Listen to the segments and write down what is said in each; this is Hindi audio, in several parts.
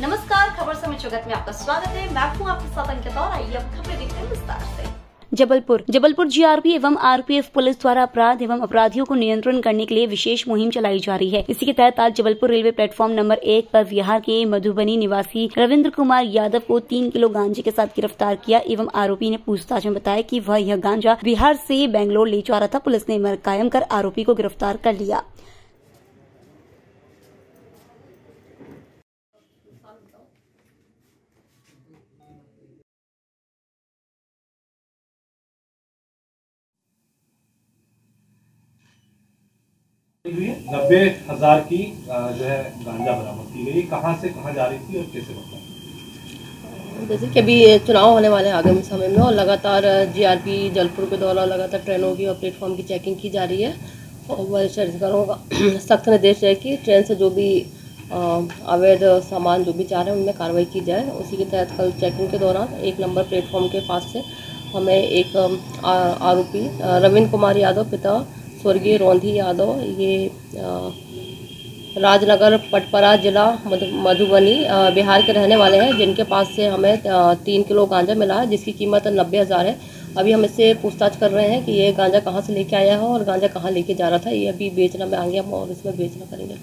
नमस्कार, खबर समय जगत में आपका स्वागत है। मैं हूं आपके साथ अंकिता और आइए अब खबरें देखते हैं विस्तार से। जबलपुर जीआरपी एवं आरपीएफ पुलिस द्वारा अपराध एवं अपराधियों को नियंत्रण करने के लिए विशेष मुहिम चलाई जा रही है। इसी के तहत आज जबलपुर रेलवे प्लेटफॉर्म नंबर 1 पर बिहार के मधुबनी निवासी रविंद्र कुमार यादव को 3 किलो गांजे के साथ गिरफ्तार किया एवं आरोपी ने पूछताछ में बताया कि वह यह गांजा बिहार से बेंगलोर ले जा रहा था। पुलिस ने मर्ग कायम कर आरोपी को गिरफ्तार कर लिया। हुई 90,000 की जो है गांजा बरामद की गई। कहां से कहां जा रही थी और कैसे बताएं? जैसे कि अभी चुनाव होने वाले हैं आगामी समय में और लगातार जीआरपी जलपुर के द्वारा लगातार ट्रेनों की और प्लेटफॉर्म की चेकिंग की जा रही है और वरिष्ठ अधिकारियों का सख्त निर्देश है कि ट्रेन से जो भी अवैध सामान जो भी जा रहे हैं उनमें कार्रवाई की जाए। उसी के तहत कल चेकिंग के दौरान 1 नंबर प्लेटफॉर्म के पास से हमें एक आरोपी रविंद्र कुमार यादव पिता स्वर्गीय रौंधी यादव, ये राजनगर पटपरा जिला मधुबनी बिहार के रहने वाले हैं, जिनके पास से हमें 3 किलो गांजा मिला है जिसकी कीमत 90,000 है। अभी हम इससे पूछताछ कर रहे हैं कि ये गांजा कहां से लेके आया है और गांजा कहां लेके जा रहा था। ये अभी बेचना में आएंगे हम और इसमें बेचना करेंगे।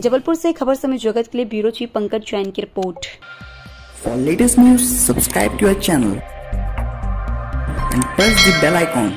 जबलपुर से खबर समय जगत के लिए ब्यूरो चीफ पंकज जैन की report. For latest news subscribe to our channel and press the bell icon.